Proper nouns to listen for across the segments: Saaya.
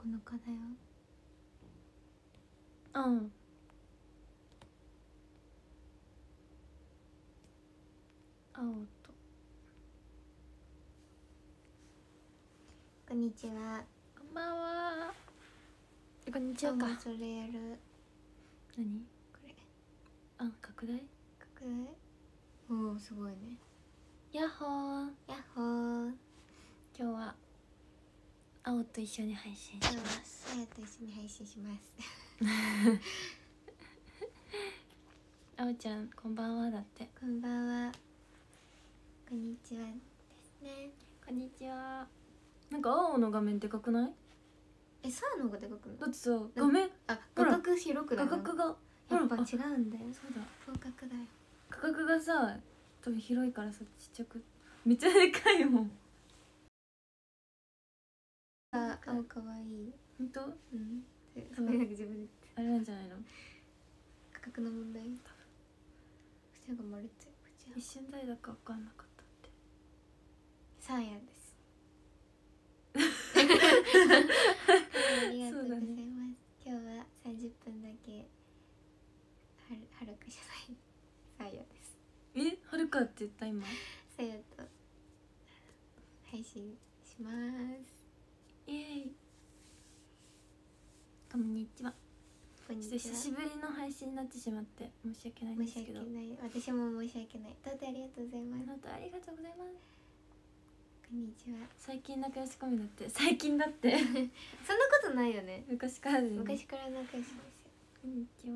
9日だよ。うん、青と。こんにちは。こんばんは。こんにちはか。それやる。何これ。あ、拡大拡大。おお、すごいね。やっほーやっほー。今日は青と一緒に配信します。青と一緒に配信します青ちゃん、こんばんはだって。こんばんは、こんにちはですね。こんにちは。なんか青の画面でかくない？え、サーの方がでかくない？だってさ、画面、あ、画角広くない？画角がやっぱ違うんだよ。そうだ、広角だよ。画角がさ、多分広いからさ、ちっちゃく、めっちゃでかいもん。あ、青かわいい。ほんと？うん、それなんか自分であれなんじゃないの？価格の問題。口が丸つい、一瞬誰だか分かんなかったって。サーヤですありがとうございます、ね、今日は30分だけはるかじゃない、サーヤです。え、はるかって言った今。サーヤと配信します。イエーイ。こんにちは。ちょっと久しぶりの配信になってしまって申し訳ないんですけど。申し訳ない。私も申し訳ない。どうぞありがとうございます。どうぞありがとうございます。こんにちは。最近仲良しコミだって。最近だって。そんなことないよね。昔からですね。昔から仲良しですよ。こんにちは。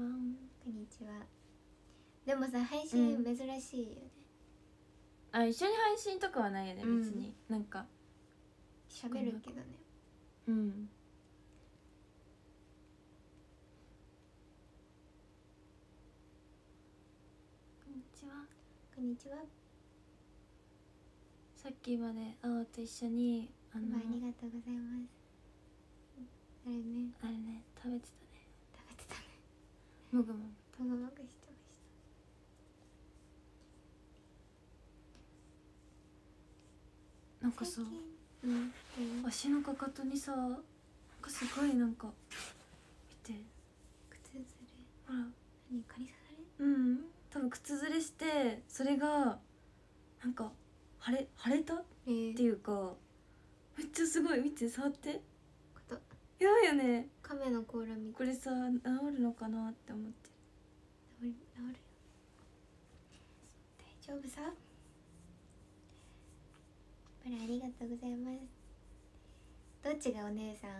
こんにちは。でもさ、配信珍しいよね。うん、あ、一緒に配信とかはないよね。別に、うん、なんか喋るけどね。うん、こんにちは。こんにちは。さっきまで青と一緒にありがとうございます。あれね、あれね、食べてたね、食べてたね。もぐもぐもぐもぐしてました。なんかさ、足のかかとにさ、なんかすごい、なんか見て、靴ずれ、ほら、何、カリされ、うん、多分靴ずれして、それがなんか腫れた、っていうか、めっちゃすごい。見て、触って、ことやばいよね。亀の甲羅みたい。これさ、治るのかなって思って。治るよ、大丈夫さ。ありがとうございます。どっちがお姉さん？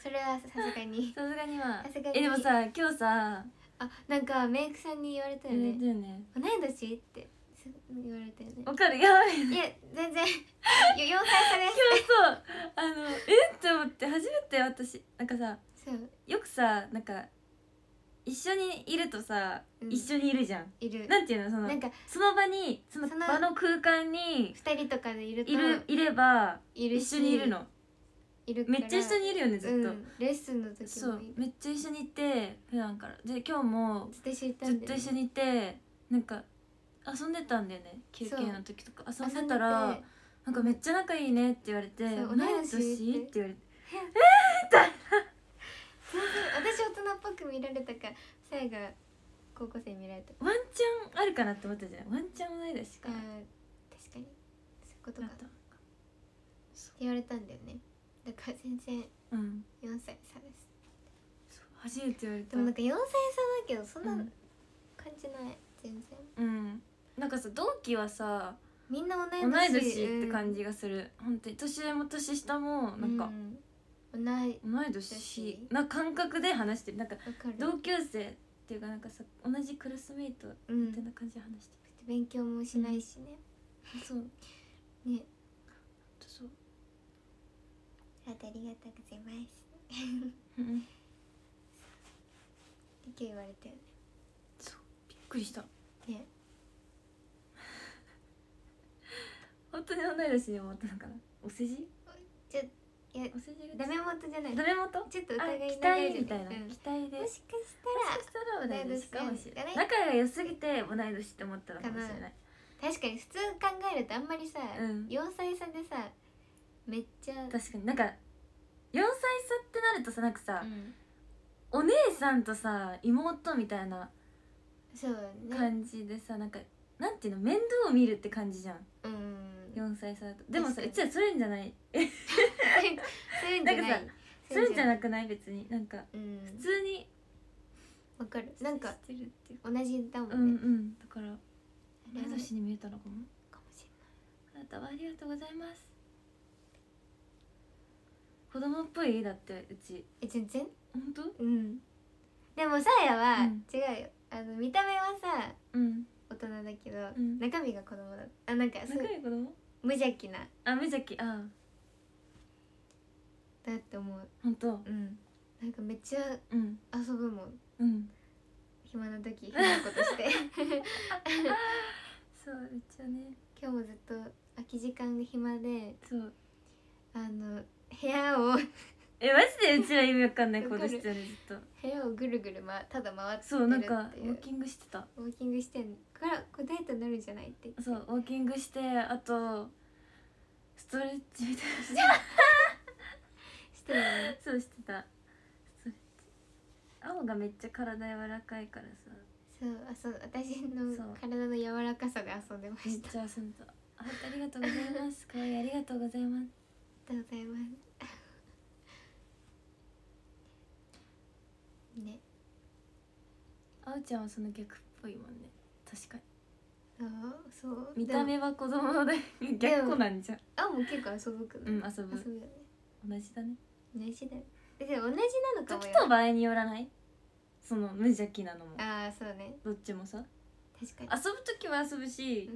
それはさすがに。さすがには。え、でもさ、今日さ、あ、なんかメイクさんに言われたよね。同い年って言われたよね。わかる、やばい。いや、全然。4歳差です。今日そう、えって思って初めて私、なんかさ、よくさ、なんか一緒にいるとさ、一緒にいるじゃん。いる。なんていうの、そのなんかその場に、その場の空間に二人とかでいるといれば一緒にいるの。いるから。めっちゃ一緒にいるよね、ずっと。レッスンの時もそうめっちゃ一緒にいて、普段からで、今日もずっと一緒にいて、なんか遊んでたんだよね。休憩の時とか遊んでたら、なんかめっちゃ仲いいねって言われて、同い年って言われて、えみたいな。私大人っぽく見られたか、さやが高校生見られた。ワンチャンあるかなって思ったじゃん。ワンチャンもないだしか。確かに、そういうことかって言われたんだよね。だから全然4歳差です。初めて言われた。でもなんか4歳差だけど、そんな感じない、全然。うん、なんかさ、同期はさ、みんな同い年って感じがする。本当に年上も年下も、なんか同い年な感覚で話してる。なんか同級生っていうか、なんかさ、同じクラスメイトみたいな感じで話してる。勉強もしないしね。そうね。そう、ありがとうございます。って言われたよね。そう、びっくりしたね。本当に同い年に思ったのかな。お世辞ダメ元じゃない。ダメ元？ちょっと疑いたいみたいな。期待で。もしかしたら同い年かもしれない。仲が良すぎて同い年って思ったのかもしれない。確かに普通考えるとあんまりさ、4歳差でさ、めっちゃ確かになんか4歳るとさ、なんかさ、お姉さんとさ妹みたいな感じでさ、なんかなんていうの、面倒を見るって感じじゃん、4歳差だと。でもさ、うちはそれんじゃないなんかさ、それんじゃなくない？別になんか普通にわかる、なんか同じだもんね。だから同い年に見えたのかもしれない。あなたはありがとうございます。子供っぽい？だってうち全然。本当？でもさあやは違うよ、見た目はさ大人だけど中身が子供だ。あ、なんか中身子供？無邪気な。あ、無邪気。あだって思う。本当？なんかめっちゃ遊ぶもん。暇な時暇なことしてそう、めっちゃね。今日もずっと空き時間が暇で、そう部屋をマジでうちら意味わかんないことしてる。ずっと部屋をぐるぐる、ただ回ってるっていう。そう、なんかウォーキングしてた。ウォーキングしてんからこれデートになるんじゃないって言って、そうウォーキングして、あとストレッチみたいなしてたね。そうしてた。青がめっちゃ体柔らかいからさ、そう私の体の柔らかさで遊んでました。めっちゃ遊んだ。ありがとうございます。かわいい。ありがとうございます。ありがとうございますね。あおちゃんはその逆っぽいもんね。確かに。ああ、そう。見た目は子供で逆子なんじゃん。あも結構遊ぶくない？遊ぶ。遊ぶよね。同じだね。同じだよ。で同じなのかもよ。時と場合によらない？その無邪気なのも。ああ、そうね。どっちもさ。確かに。遊ぶ時は遊ぶし、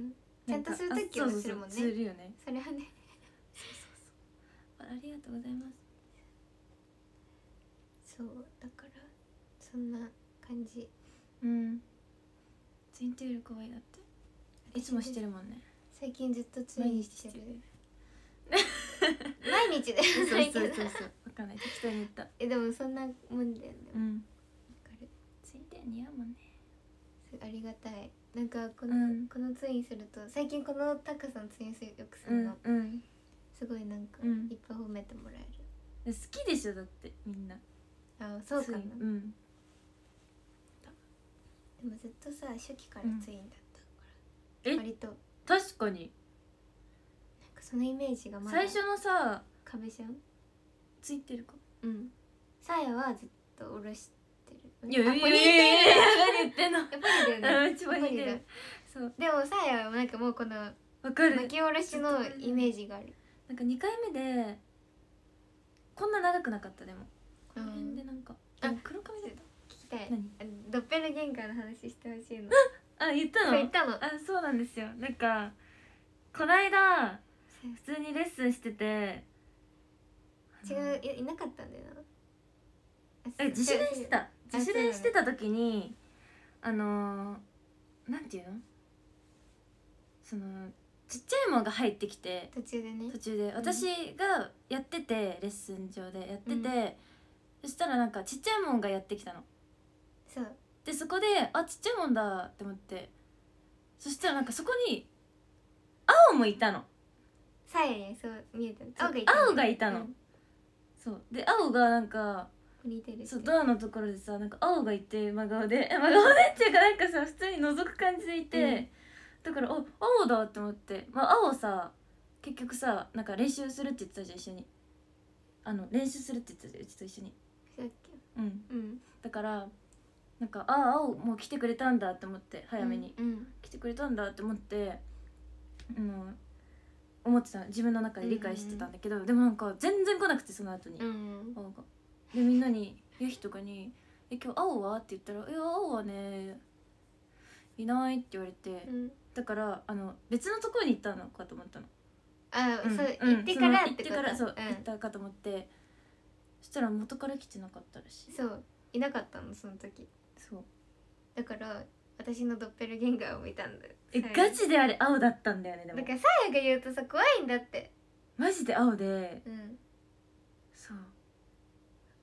ちゃんとする時はするもんね。するよね。それはね。そうそうそう。ありがとうございます。そうだから。そんな感じ。ツインテール可愛い。だっていつもしてるもんね。最近ずっとツインしてる。毎日だよ。そうわかんない、適当に言った。でもそんなもんだよね。わかる。ツインテール似合うもんね。ありがたい。なんかこのツインすると、最近このタカさんツインよくするのすごいなんかいっぱい褒めてもらえる。好きでしょだってみんな。あ、そうかな。でもずっとさ初期からツインだったから、割と確かになんかそのイメージがまだ。最初のさ壁じゃん、ついてるか。さやはずっと下ろしてる。いやいやいやいや、何言ってんの。やっぱりだよね。一番似てる。そうでもさやはなんかもうこの巻き下ろしのイメージがある。なんか2回目でこんな長くなかった。でもこの辺でなんか黒髪だった。ドッペルゲンガーの話してほしいの。あ、言ったの？言ったの。あ、そうなんですよ。なんかこないだ普通にレッスンしてて、違う、いなかったんだよな。自主練してた。自主練してた時になんていうの、そのちっちゃいものが入ってきて、途中でね。途中で私がやってて、レッスン上でやってて、そしたらなんかちっちゃいものがやってきたの。でそこで「あ、ちっちゃいもんだ」って思って、そしたらなんかそこに青もいたの。さやにそう見えた。青がいたの。そうで青がなんかドアのところでさ、なんか青がいて、真顔でっていうか、なんかさ普通に覗く感じでいて、だから「お、青だ」って思って。まあ青さ結局さ、なんか練習するって言ってたじゃん、一緒に。練習するって言ってたじゃん、うちと一緒に。だからなんか、あ、青もう来てくれたんだって思って、早めに来てくれたんだって思って思ってた。自分の中で理解してたんだけど、でもなんか全然来なくて、その後に青が。でみんなに、ゆひとかに「え、今日青は？」って言ったら「いや青はねいない」って言われて、だから別のところに行ったのかと思ったの。ああ、そう行ってからってこと。そう行ったかと思って、そしたら元から来てなかったらしい。そういなかったのその時。そうだから私のドッペルゲンガーを見たんだよ。え、ガチであれ青だったんだよね。でもだからさやが言うとさ、怖いんだって。マジで青で、そうわ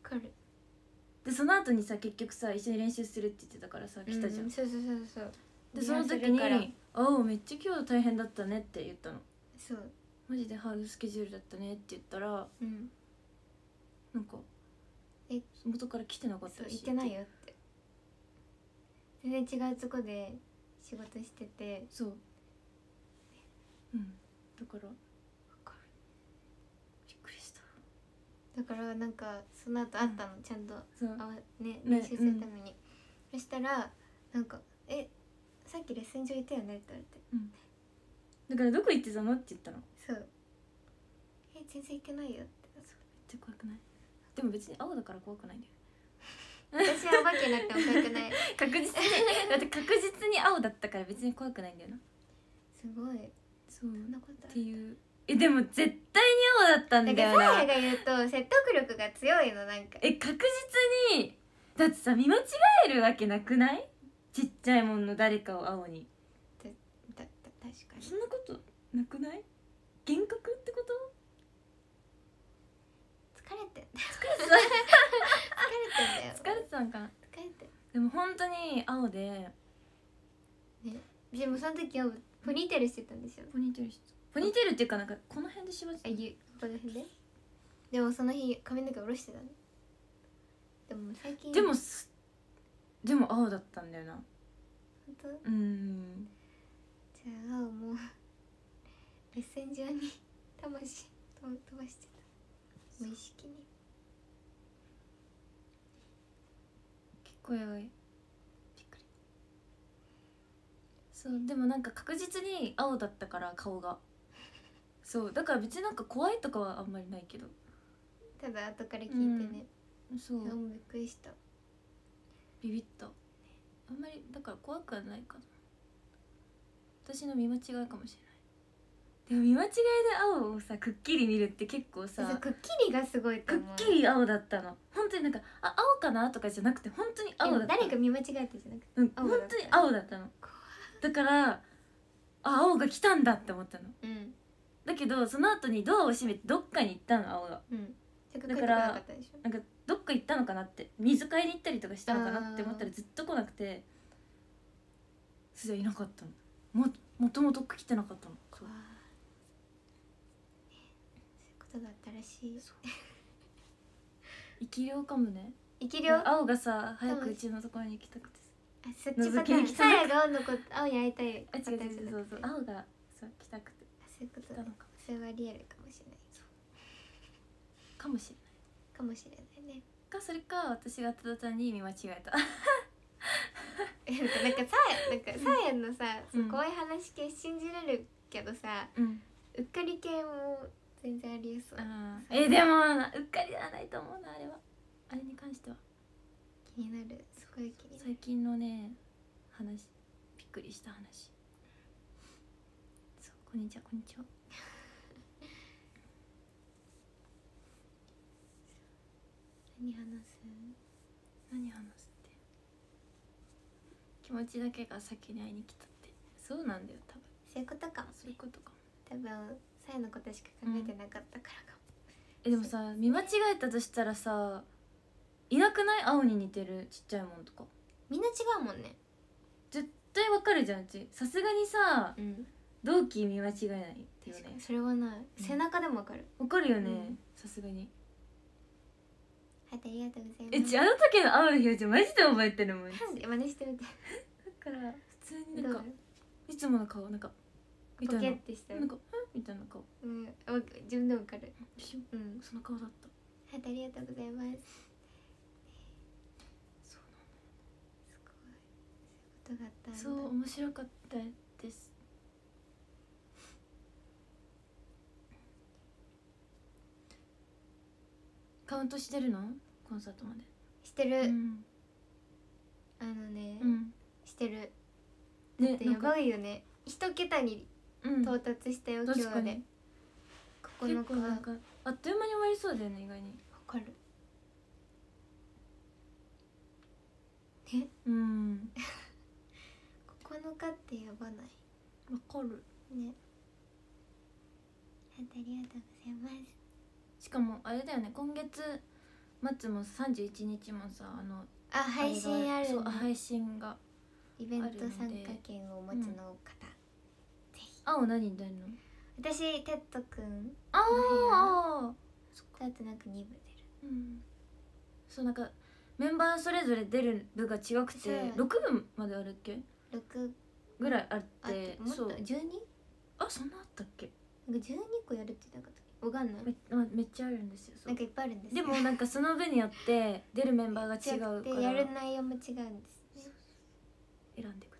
かる。でその後にさ、結局さ一緒に練習するって言ってたからさ、来たじゃん。そうでその時に「青めっちゃ今日大変だったね」って言ったの。そうマジでハードスケジュールだったねって言ったら、なんか元から来てなかったし、行ってないよって、全然違うとこで仕事してて、そう、うん、だから分かる、びっくりした。だからなんかその後あったの、ちゃんとね、練習するために。そしたらなんか「え、さっきレッスン場いたよね」って言われて、うん、だから「どこ行ってたの?」って言ったの。そう、え、全然行ってないよって。めっちゃ怖くない？でも別に青だから怖くないんだよ。私はお化けになっても怖くない。確実に、だって確実に青だったから別に怖くないんだよな。すごい。そうなことっていう。え、でも絶対に青だったんだよな。なんかサーヤが言うと説得力が強いの。なんかえ、確実にだってさ、見間違えるわけなくない？ちっちゃいもんの誰かを青に。確かにそんなことなくない？幻覚ってこと？疲れてたんかな。疲れて、でも本当に青で、ね、でもその時はポニーテールしてたんですよ。ポニーテールっていうか、なんかこの辺でしまってた。この辺で。でもその日髪の毛下ろしてたの。でも最近、でも青だったんだよな。本当？うん。じゃあ青もレッスン中に魂飛ばしてた。無意識に。結構やばい。びっくり。そう、でもなんか確実に青だったから顔が。そう、だから別になんか怖いとかはあんまりないけど。ただ後から聞いてね。うん、そう。びっくりした。ビビった。あんまりだから怖くはないかな。私の見間違いかもしれない。でも見間違いで青をさ、くっきり見るって結構さ、くっきりがすごいと思う。くっきり青だったの。本当になんか、あ、青かなとかじゃなくて、本当に青だった。誰か見間違えてじゃなくて、うん、本当に青だったの。だからあ、青が来たんだって思ったの、うん、だけどその後にドアを閉めてどっかに行ったの、青が、うん、だからなんかどっか行ったのかなって、水買いに行ったりとかしたのかなって思ったらずっと来なくて、それはいなかったの。 もともと来てなかったの。そうだったらしい。生き量かもね。生き量。青がさ、早くうちのところに行きたくて。あ、そっちパターン。サヤが青の子、青に会いたい。あ、違う、そうそう、青がそう来たくて。あ、そういうことなのか。それはリアルかもしれない。かもしれない。かもしれないね。か、それか私がただ単に見間違えた。なんかサヤのさ、怖い話系信じられるけどさ、うっかり系も。全然ありえそう。でもうっかりではないと思うな。あれは、あれに関しては気になる。すごい気になる。最近のね話、びっくりした話。そう、こんにちは何話すって、気持ちだけが先に会いに来たって。そうなんだよ、多分そういうことかも、ね、そういうことかも、多分サヤのことしか考えてなかったからかも、うん、でもさ、見間違えたとしたらさ、いなくない？青に似てるちっちゃいもんとか。みんな違うもんね。絶対わかるじゃん。ちさすがにさ、うん、同期見間違えないっていうね。それはない、うん、背中でもわかる。わかるよね、さすがに。はい、ありがとうございます。あの時の青の表情マジで覚えてるもん。真似してみて。だから普通になんかいつもの顔、なんかポケってしたなんかみたいな顔、うん、自分でも分かる、うん、その顔だった。はい、ありがとうございます。そうなんだよ、すごい、そういうことがあったんだ。そう、面白かったです。カウントしてるの？コンサートまでしてる、うん、あのね、うん、してる。だってやばいよね、一桁に到達したよ、今日はね。ここの子はあっという間に終わりそうだよね、意外に。わかるね、うん。9日ってやばない？わかるね。ありがとうございます。しかもあれだよね、今月末も31日もさ、配信ある。そう、配信がイベント参加券をお持ちの方、青何に出るの？私、テッドくんの部屋の、ああ、だってなんか2部出る、うん、そうなんかメンバーそれぞれ出る部が違くて6部まであるっけ ?6 ぐらいあってもっと 12? あそんなあったっけ。なんか12個やるって言ったかったわかんない。 めっちゃあるんですよ。なんかいっぱいあるんです。でもなんかその部によって出るメンバーが違うからでやる内容も違うんですね。選んでく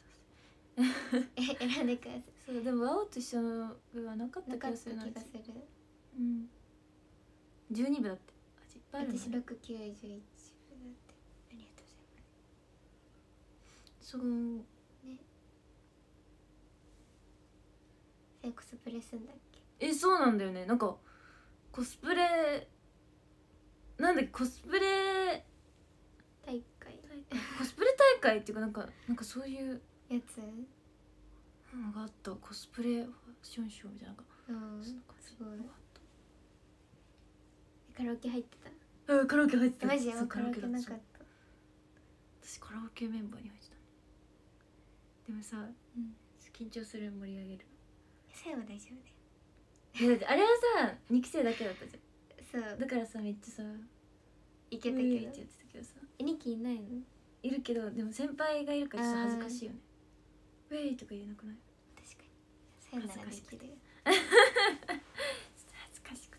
ださい選んでください。そうでも青と一緒の部はなかった気がするな。気がする。うん12部だって。あいっぱいあるの。私6、9、11そうね。コスプレすんだっけ。えそうなんだよね。なんかコスプレなんだっけコスプレ大会コスプレ大会っていうかなんかそういうやつなんかあった。コスプレファッションショーみたいな。うんすごい。カラオケ入ってた。うんカラオケ入ってた。マジでカラオケなかった。私カラオケメンバーに入ってた。でもさ、うん、緊張する。盛り上げるさえは大丈夫だよ。だってあれはさ2期生だけだったじゃん。そうだからさめっちゃさいけたけどやってたけどさ。2期いないの。いるけどでも先輩がいるからちょっと恥ずかしいよね。ウェイとか言えなくない。確かにさよならできるよ恥ずかしく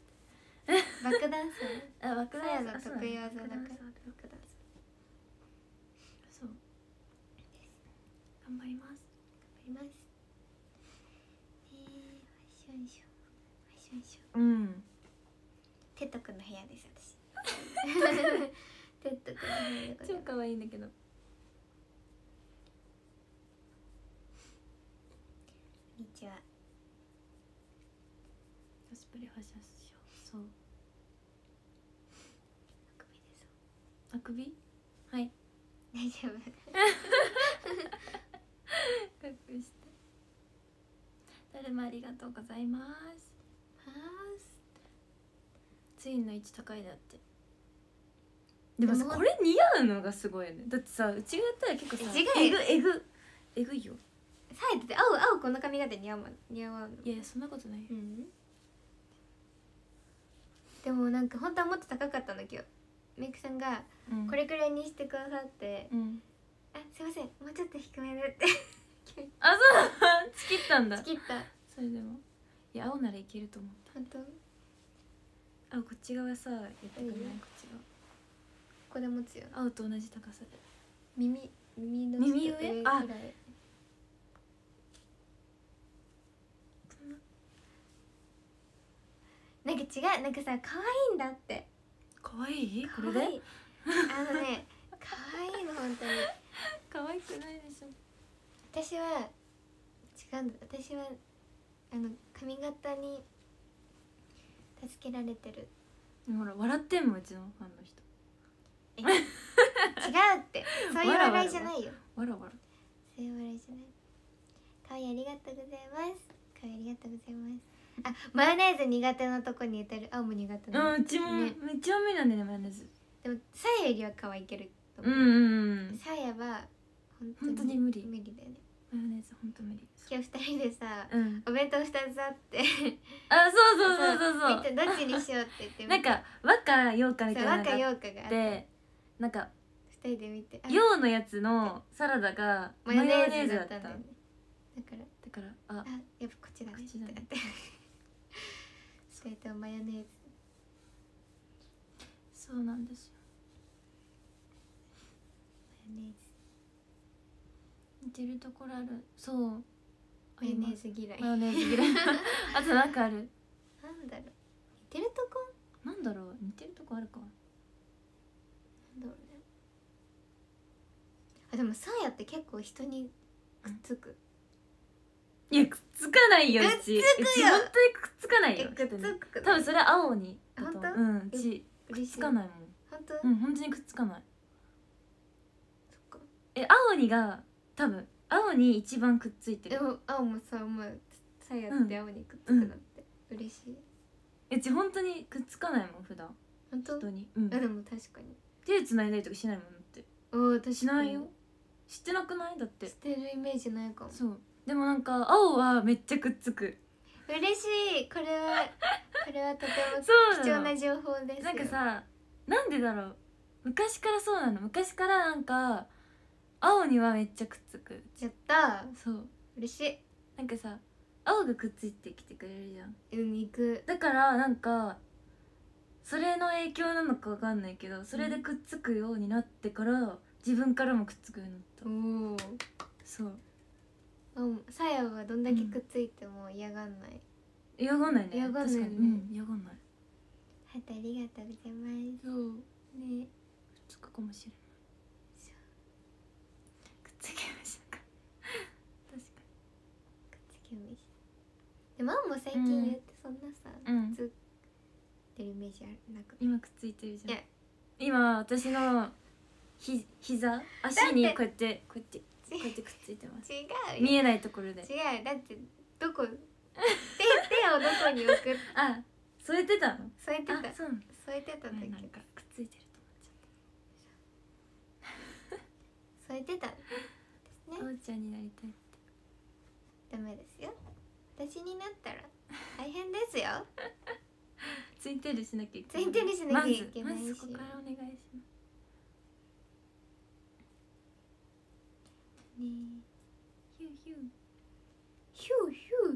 て爆弾さん。あ爆弾さんの得意技だから爆弾さん。頑張ります。ファッションショーうんテッドくんの部屋です私テッドくんの部屋で超可愛いんだけど。こんにちは。コスプレファッションショー。そうあくびです。あくびはい大丈夫隠して。誰もありがとうございます。ツインの位置高いだって。でもさこれ似合うのがすごいね。だってさうちがやったら結構さえぐいよ。さえだって青この髪型似合うの。いやいやそんなことないよ。うん、でもなんか本当はもっと高かったんだけどメイクさんがこれくらいにしてくださって。うんあ、すいません、もうちょっと低めでってあ、そうチキったんだ。チキったそれでもいや、青ならいけると思った。本当青こっち側さ、やってくんない。こっち側ここで持つよ。青と同じ高さで耳上くらい。なんか違う、なんかさ、可愛いんだって。可愛い？これで？あのね、可愛いの本当に可愛くないでしょ。私は違うんだ。私は髪型に助けられてる。ほら笑ってんもんうちのファンの人違うってそういう笑いじゃないよ。わらそういう笑いじゃない。可愛いありがとうございます。可愛いありがとうございます。あマヨネーズ苦手なとこに当てる。青も苦手な。うちもめっちゃ無理なんだよねマヨネーズ。でもさやよりは可愛いける。さやは本当に無理だよね。マヨネーズ本当無理。今日2人でさ、お弁当2つあってあそうどっちにしようって言ってなんか和歌洋歌みたいなのがあってなんか2人で見て洋のやつのサラダがマヨネーズだったんだよね。だからあやっぱこっちだねってそれとマヨネーズそうなんですよ。似てるところある。そうマヨネーズ嫌い。マヨネーズ嫌いあとなんかある。なんだろう似てるとこ。なんだろう似てるとこあるか。なんだろうね。あでもサーヤって結構人にくっつく。いやくっつかないよ。うち本当にくっつかないよ。くっつく多分それは青に本当うんうちくっつかないもん本当うん本当にくっつかない。青にが多分青に一番くっついてる。でも青もささやって青にくっつくなって嬉しい。うち本当にくっつかないもん普段。本当にうんでも確かに手つないだりとかしないもんってしないよ。知ってなくないだってしてるイメージないかも。そうでもなんか青はめっちゃくっつく。嬉しい。これはとても貴重な情報ですよ。なんかさなんでだろう昔からそうなの。昔からなんか青にはめっちゃくっつく。やったー。そう、嬉しい。なんかさ、青がくっついてきてくれるじゃん。うん、行く。だからなんかそれの影響なのかわかんないけど、それでくっつくようになってから自分からもくっつくようになった。おお。そう。さやはどんだけくっついても嫌がんない。嫌がんないね。嫌がんないね。うん、嫌がんない。ハートありがとうございます。そう。ね。くっつくかもしれない。くっつけましたか。確かに。くっつけました。でもマンも最近言ってそんなさ、くっつってるイメージあるなく。今くっついてるじゃん。今私の膝、足にこうやってくっついてます。違う。見えないところで。違う。だってどこ、手をどこに置く。あ、添えてたの。添えてた。添えてた時なんかくっついてると思っちゃった。添えてたですね。あおちゃんになりたいって。ダメですよ。私になったら大変ですよ。ツインテールしなきゃいけない。ツインテールしなきゃいけないし。まずそこからお願いします。ね、ヒューヒューヒュ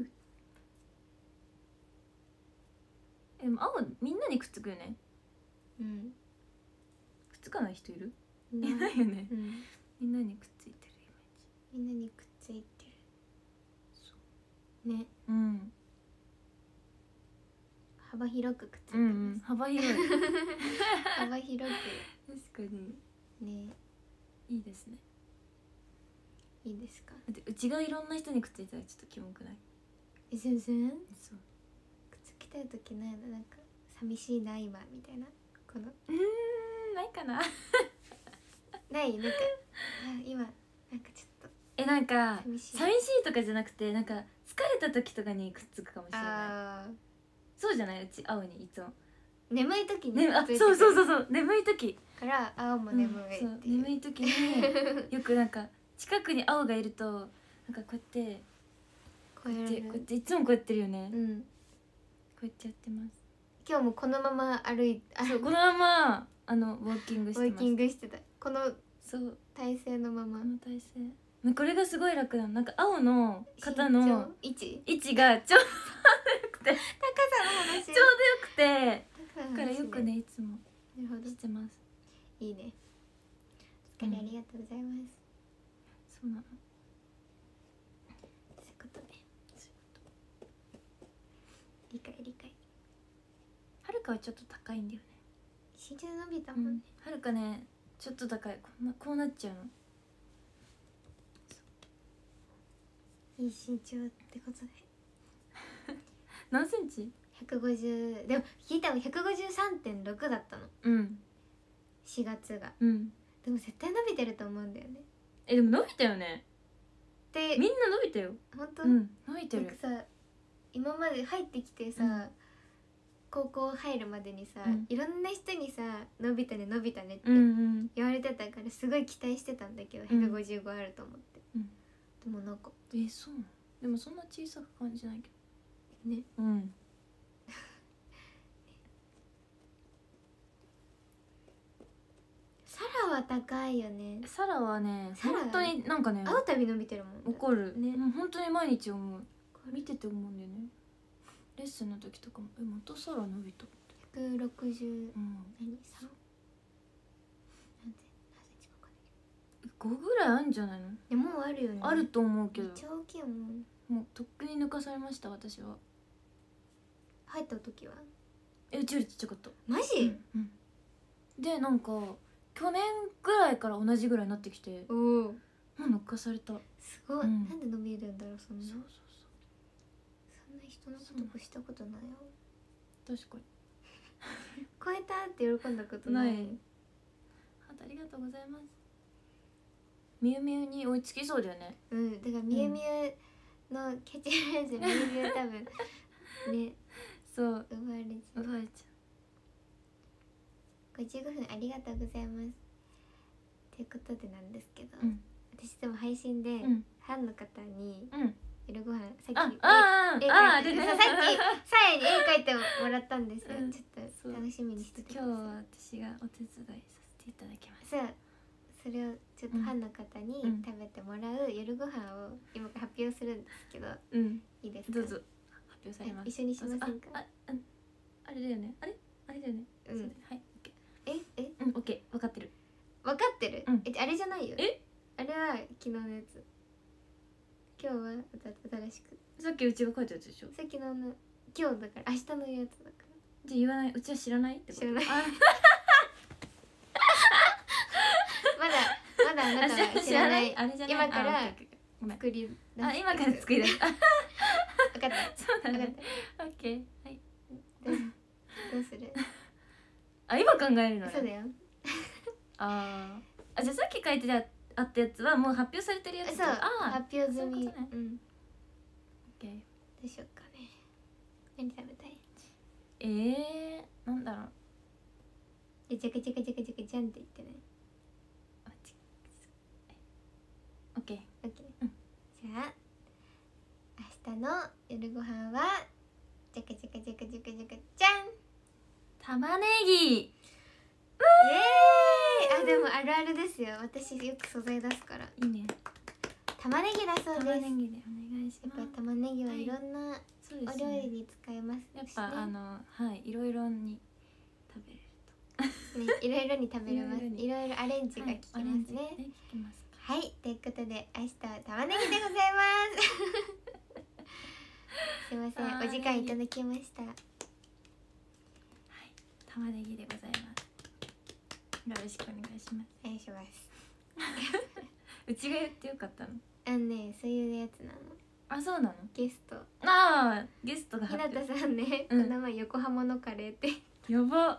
ーヒュー。でも青みんなにくっつくよね。うん、くっつかない人いる？いないよね、うん、みんなにくっついてるイメージ。みんなにくっついてる。そうね、うん、幅広くくっついてます、うんうん、幅広い幅広く。確かにね、いいですね。いいですか。だってうちがいろんな人にくっついたらちょっとキモくない？え、全然。そう、くっつきたい時ないの。なんか寂しいな今みたいな、このないかなない、なんか今なんかちょっとなんか寂しいとかじゃなくて、なんか疲れた時とかにくっつくかもしれない。あ、そうじゃない？うち青にいつも眠い時に、あ、そうそうそうそう、眠い時から青も眠いっていう、そう眠い時によくなんか近くに青がいるとなんかこうやっていつもこうやってるよね、うん、こうやってやってます。今日もこのままこのままウォーキングしてます。ウォーキングしてた、この体勢のまま。この体勢、これがすごい楽なの。なんか青の肩の位置がちょうどよくて、高さの話ちょうどよくて、だからよくねいつもしてます。いいね。お疲れ、ありがとうございます。そうなの。そういうことね。理解理解。はるかはちょっと高いんだよね。身長伸びたもんね。はるかね、ちょっと高い。こうなっちゃうの。いい身長ってことで。何センチ？150。でも聞いたの153.6だったの。うん。4月が。うん。でも絶対伸びてると思うんだよね。え、でも伸びたよね。でみんな伸びたよ。本当？うん、伸びてる。さ、今まで入ってきてさ、うん、高校入るまでにさ、うん、いろんな人にさ伸びたね伸びたねって言われてたから、すごい期待してたんだけど、うん、155あると思って、うん、でもなんかそうなの。でもそんな小さく感じないけどね。うん。サラは高いよね。サラはね、本当になんかね、会うたび伸びてるもん。怒るね、本当に毎日思う。見てて思うんだよね。レッスンの時とかも、またサラ伸びた。160、何三？何センチか分かんないけど。5ぐらいあるんじゃないの？でもうあるよね。あると思うけど。超大きいもん。もうとっくに抜かされました私は。入った時は？え、うちよりちっちゃかった。マジ？うん。でなんか。去年ぐらいから同じぐらいになってきて、もう乗っかされた。すごい、なんで伸びるんだろう、そんな。そうそうそう。そんな人のことしたことないよ。確かに。超えたって喜んだことない。ハートありがとうございます。みゆみゆに追いつきそうだよね。うん、だからみゆみゆのキャッチフレーズ、みゆみゆ多分ね、そう奪われちゃう。奪われちゃう。55分ありがとうございます。ということでなんですけど、私でも配信でファンの方に夜ご飯、さっきさやに絵描いてもらったんですよ。ちょっと楽しみにしてて。今日は私がお手伝いさせてていただきます。そう、それをちょっとファンの方に食べてもらう夜ご飯を今から発表するんですけど、うん、いいですか？どうぞ発表されます。一緒にしませんか？あれだよね。あれだよね。うん、はい。え、うん、オッケー、分かってる。分かってる？うん、あれじゃないよ。あれは昨日のやつ。今日は新しく。さっきうちが書いたやつでしょ。さっきの今日だから明日のやつだから。じゃ言わない。うちは知らないってこと。知らない。まだあなたは知らない。今から作り出す。今から作り出す。分かった。そうだね。オッケー。はい。どうする？今考えるのね。そうだよ。じゃあさっき書いてあったやつはもう発表されてるやつ。そう。発表済み。うん。オッケー。どうしようかね。何食べたい？なんだろう。じゃかじゃかじゃかじゃかじゃんって言ってね。オッケー。オッケー。じゃあ明日の夜ご飯はじゃかじゃかじゃかじゃかじゃかじゃん。玉ねぎ。でもあるあるですよ。私よく素材出すから。いいね。玉ねぎだそうです。玉ねぎでお願いします。やっぱ玉ねぎはいろんな、はい。お料理に使えます、ね、やっぱいろいろに食べれると、ね、いろいろに食べれます。いろいろアレンジが効きますね。はい、ということで明日は玉ねぎでございますすいません、お時間いただきました。はい、玉ねぎでございます。よろしくお願いします。お願いしますうちが言ってよかったの？そういうやつなの。そうなの。ゲスト。ゲストが。日向さんね、この前横浜のカレーって。やば。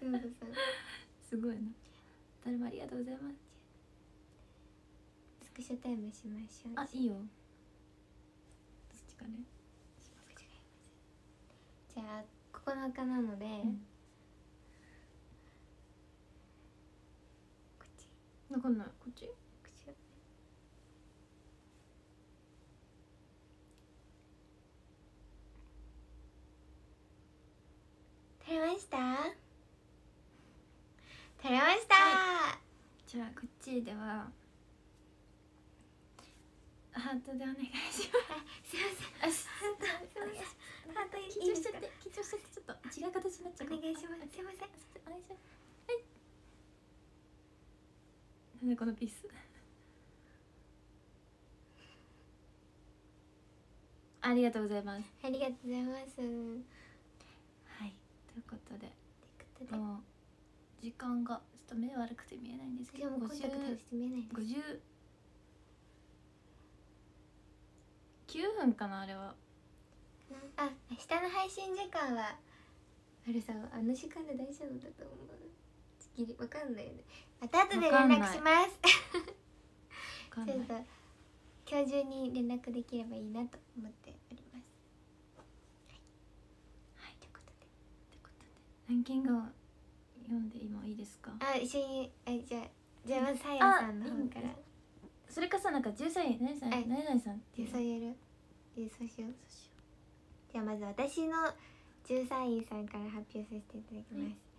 日向さん。すごいな。誰もありがとうございます。スクショタイムしましょう。いいよ。どっちかね。じゃあ9日なので。こっち。残んない。こっち。取れました。取れました。じゃあこっちではハートでお願いします。すいません。ハート緊張しちゃってちょっと違う形になっちゃう。お願いします。すいません。お願いします。はい。なんでこのピース。ありがとうございます。ありがとうございます。ということで、もう時間がちょっと目悪くて見えないんですけど、59分かな、あれは。明日の配信時間はあれさ、あの時間で大丈夫だと思う。ちぎりわかんないよね。また後で連絡しますちょっと今日中に連絡できればいいなと思っております。ランキングを読んで今いいですか？一緒に。じゃあまずさやさんの方から。それかさ、なんか13位何々さんっていう。そうしよう。じゃあまず私の13位さんから発表させていただ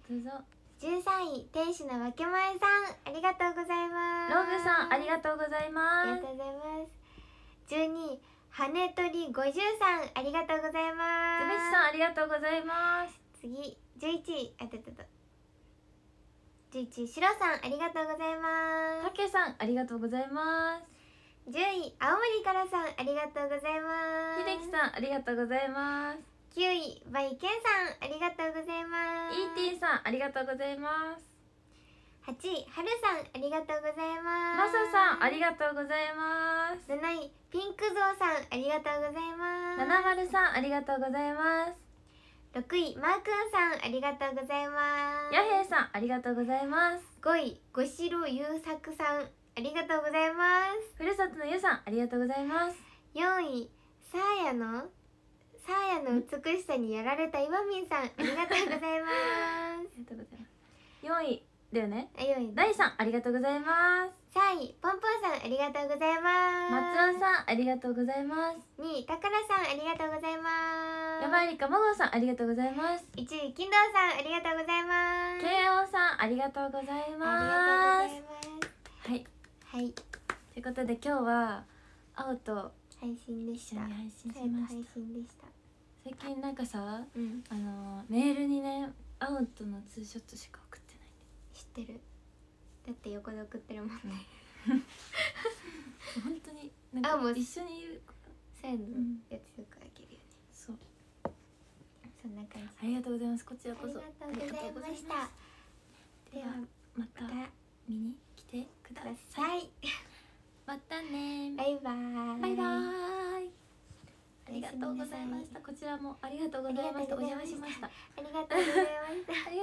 きます。どうぞ。13位、天使のわけまえさん、ありがとうございます。ローブさん、ありがとうございます。ありがとうございます。12位、羽鳥53、ありがとうございます。つべしさん、ありがとうございます。次、11位、11位、しろさん、ありがとうございます。たけさん、ありがとうございます。10位、青森からさん、ありがとうございます。ひできさん、ありがとうございます。9位、ばいけんさん、ありがとうございます。E.T. さん、ありがとうございます。8位、はるさん、ありがとうございます。まささん、ありがとうございます。7位、ピンクゾウさん、ありがとうございます。70さん、ありがとうございます。6位、マーくんさん、ありがとうございます。やへいさん、ありがとうございます。5位、ごしろゆうさくさん、ありがとうございます。ふるさとのゆうさん、ありがとうございます。4位、さあやの美しさにやられたいまみんさん、ありがとうございます。4位、だよね。ダイさんありがとうございます。サイ、ポンポンさんありがとうございます。マツオンさんありがとうございます。2位、タカラさんありがとうございます。ヤマエリカマゴさんありがとうございます。1位、金堂さんありがとうございます。ケイオさんありがとうございます。ありがとうございます。はい。はい。ということで今日は青と配信でした。一緒に配信しました。最近なんかさ、メールにね、青とのツーショットしか送ってない。知ってる。だって横で送ってるもんね。本当になんか一緒にいるからそういうのやつよくあげるよね。そうそんな感じ。ありがとうございます。こちらこそありがとうございました。ではまた見に来てください。またね。バイバーイ。バイバーイ。ありがとうございました。こちらもありがとうございました。お邪魔しました。ありがとうございました。